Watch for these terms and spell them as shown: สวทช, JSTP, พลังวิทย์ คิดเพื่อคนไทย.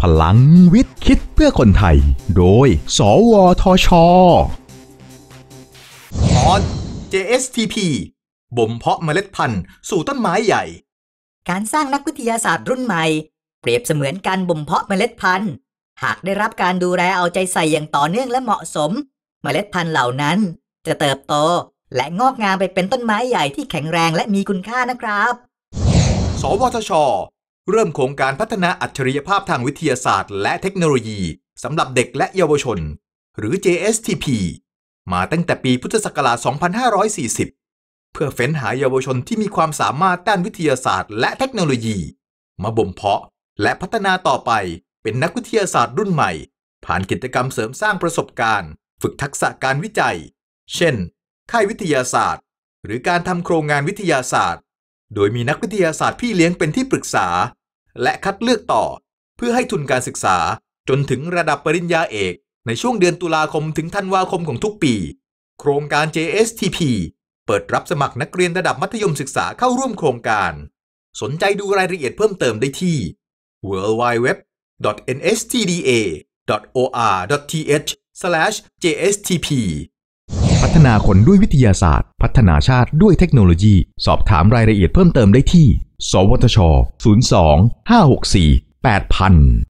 พลังวิทย์คิดเพื่อคนไทยโดยสวทช.ตอน JSTP บ่มเพาะเมล็ดพันธุ์สู่ต้นไม้ใหญ่การสร้างนักวิทยาศาสตร์รุ่นใหม่เปรียบเสมือนการบ่มเพาะเมล็ดพันธุ์หากได้รับการดูแลเอาใจใส่อย่างต่อเนื่องและเหมาะสมเมล็ดพันธุ์เหล่านั้นจะเติบโตและงอกงามไปเป็นต้นไม้ใหญ่ที่แข็งแรงและมีคุณค่านะครับสวทช.เริ่มโครงการพัฒนาอัจฉริยภาพทางวิทยาศาสตร์และเทคโนโลยีสำหรับเด็กและเยาวชนหรือ JSTP มาตั้งแต่ปีพุทธศักราช 2540 เพื่อเฟ้นหาเยาวชนที่มีความสามารถด้านวิทยาศาสตร์และเทคโนโลยีมาบ่มเพาะและพัฒนาต่อไปเป็นนักวิทยาศาสตร์รุ่นใหม่ผ่านกิจกรรมเสริมสร้างประสบการณ์ฝึกทักษะการวิจัยเช่นค่ายวิทยาศาสตร์หรือการทำโครงงานวิทยาศาสตร์โดยมีนักวิทยาศาสตร์พี่เลี้ยงเป็นที่ปรึกษาและคัดเลือกต่อเพื่อให้ทุนการศึกษาจนถึงระดับปริญญาเอกในช่วงเดือนตุลาคมถึงธันวาคมของทุกปีโครงการ JSTP เปิดรับสมัครนักเรียนระดับมัธยมศึกษาเข้าร่วมโครงการสนใจดูรายละเอียดเพิ่มเติมได้ที่ www.nstda.or.th/jstp พัฒนาคนด้วยวิทยาศาสตร์พัฒนาชาติด้วยเทคโนโลยีสอบถามรายละเอียดเพิ่มเติมได้ที่สวทช. 02 564 8000